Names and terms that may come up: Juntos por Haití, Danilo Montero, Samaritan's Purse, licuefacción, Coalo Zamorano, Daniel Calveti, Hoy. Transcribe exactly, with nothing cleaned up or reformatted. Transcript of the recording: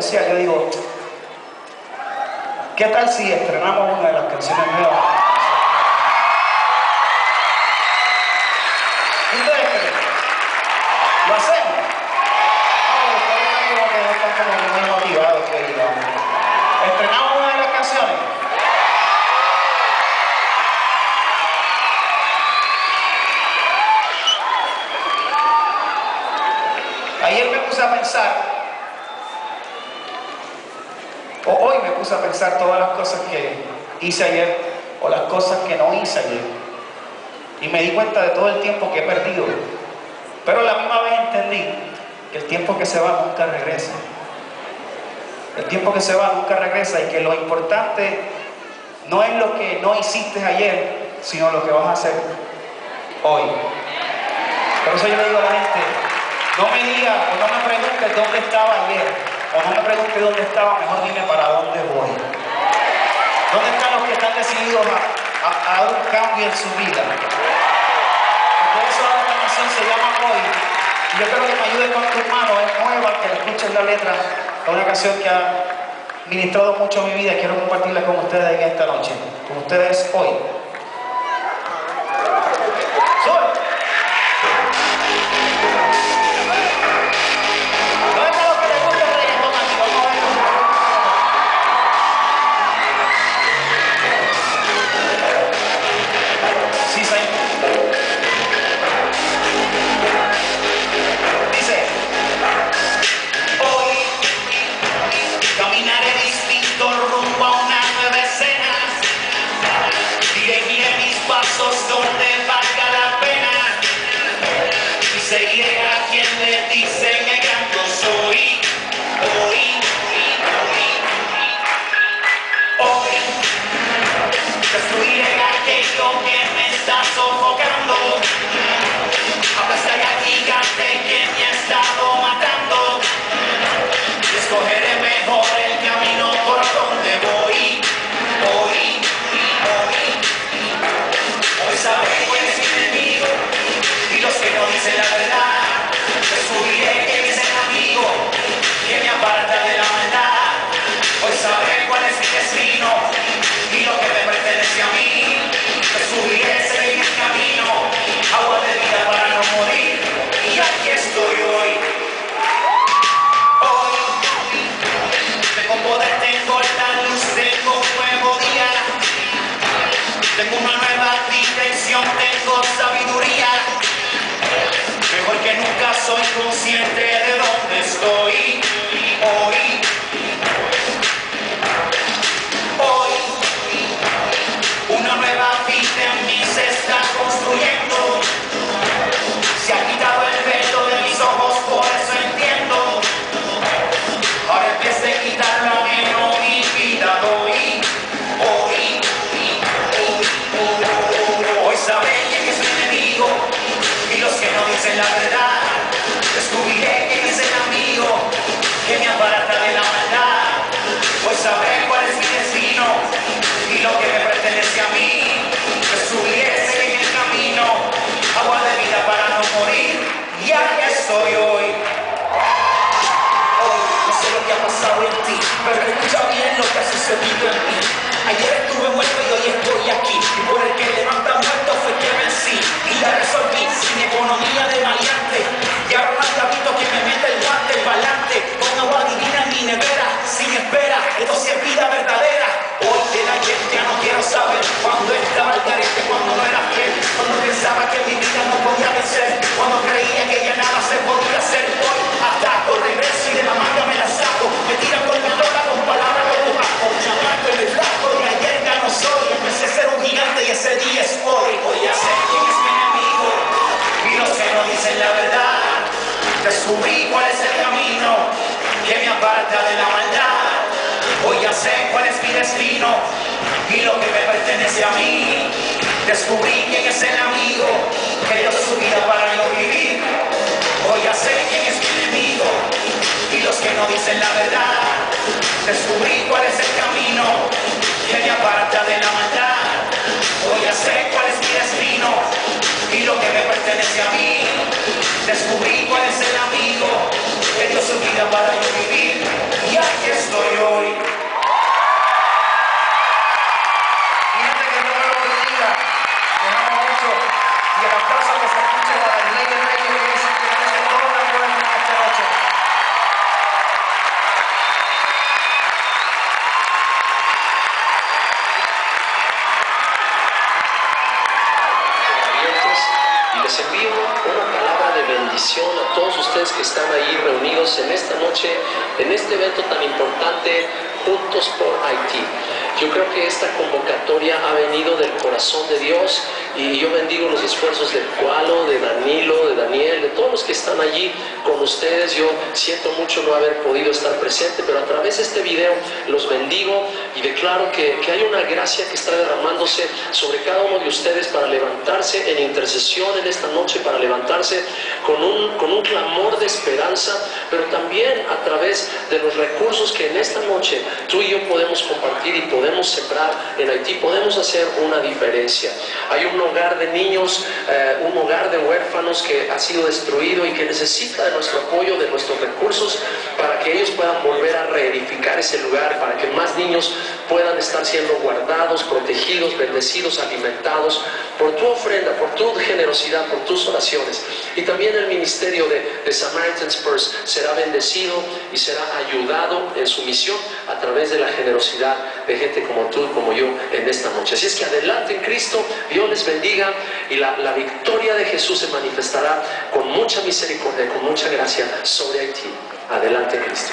decía, yo digo, ¿qué tal si estrenamos una de las canciones nuevas? ¿Ustedes creen? ¿Lo hacemos? No, ustedes que no están como muy motivados, que digamos. ¿Estrenamos una de las canciones? Ayer me puse a pensar, o hoy me puse a pensar todas las cosas que hice ayer o las cosas que no hice ayer, y me di cuenta de todo el tiempo que he perdido, pero a la misma vez entendí que el tiempo que se va nunca regresa, el tiempo que se va nunca regresa, y que lo importante no es lo que no hiciste ayer, sino lo que vas a hacer hoy. Por eso yo le digo a la gente, no me digas o no me preguntes dónde estaba ayer, o no me pregunte dónde estaba, mejor dime para dónde voy. ¿Dónde están los que están decididos a, a, a un cambio en su vida? Por eso esta canción se llama Hoy. Y yo creo que me ayude con tus manos, es nueva, que la escuches la letra. Es una canción que ha ministrado mucho mi vida y quiero compartirla con ustedes en esta noche. Con ustedes hoy. Consciente de dónde estoy hoy. Hoy, una nueva vida en mí se está construyendo. Se ha quitado el velo de mis ojos, por eso entiendo. Ahora en vez de quitar la mano, mi vida doy. Hoy, hoy, hoy, hoy, hoy sabré quién es mi enemigo y los que no dicen la verdad. Descubriré quién es el amigo que me aparta de la maldad. Hoy sabré cuál es mi destino y lo que me pertenece a mí. Descubriré en el camino, agua de vida para no morir. Y aquí estoy hoy. Hoy no sé lo que ha pasado en ti, pero escucha bien lo que ha sucedido en mí. Ayer estuve muerto y hoy estoy aquí. Y por el que levanta muerto fue que vencí. Y la resolví sin economía de maleante. Y ahora más capito que me mete el guante, el balante. Con agua divina en mi nevera, sin espera. Esto sí es vida verdadera. Hoy de la gente ya no quiero saber. Cuando estaba al garete, cuando no era fiel. Cuando pensaba que mi vida no podía vencer. Cuando creía que ya nada se podía hacer. Hoy ataco, regreso y de la manga me la saco. Me tiran con la loca con palabras que no bajo. Llamando en el blanco y ayer ya no soy. Empecé a ser un gigante y ese día es hoy. Hoy ya sé quién es mi enemigo y los que no dicen la verdad. Descubrí cuál es el camino que me aparta de la maldad. Hoy ya sé cuál es mi destino y lo que me pertenece a mí. Descubrí quién es el amigo que dio su vida para yo vivir. Hoy ya sé quién es mi enemigo y los que no dicen la verdad. Descubrí cuál es el camino que me aparta de la maldad. Hoy ya sé cuál es mi destino y lo que me pertenece a mí. Descubrí cuál es el amigo que dio su vida para yo vivir. bendición a todos ustedes que están ahí reunidos en esta noche, en este evento tan importante, Juntos por Haití. Yo creo que esta convocatoria ha venido del corazón de Dios y yo bendigo los esfuerzos de Coalo, de Danilo, de Daniel, de todos los que están allí con ustedes. Yo siento mucho no haber podido estar presente, pero a través de este video los bendigo y declaro que, que hay una gracia que está derramándose sobre cada uno de ustedes para levantarse en intercesión en esta noche, para levantarse con un, con un clamor de esperanza, pero también a través de los recursos que en esta noche tú y yo podemos compartir y podemos sembrar en Haití, podemos hacer una diferencia. Hay un hogar de niños, eh, un hogar de huérfanos que ha sido destruido y que necesita de nuestro apoyo, de nuestros recursos, para que ellos puedan volver a reedificar ese lugar, para que más niños puedan estar siendo guardados, protegidos, bendecidos, alimentados, por tu ofrenda, por tu generosidad, por tus oraciones. Y también el ministerio de, de Samaritan's Purse será bendecido y será ayudado en su misión a través de la generosidad de gente como tú, como yo, en esta noche. Así es que adelante en Cristo, Dios les bendiga y la, la victoria de Jesús se manifestará con mucha misericordia, con mucha gracia sobre Haití. Adelante Cristo.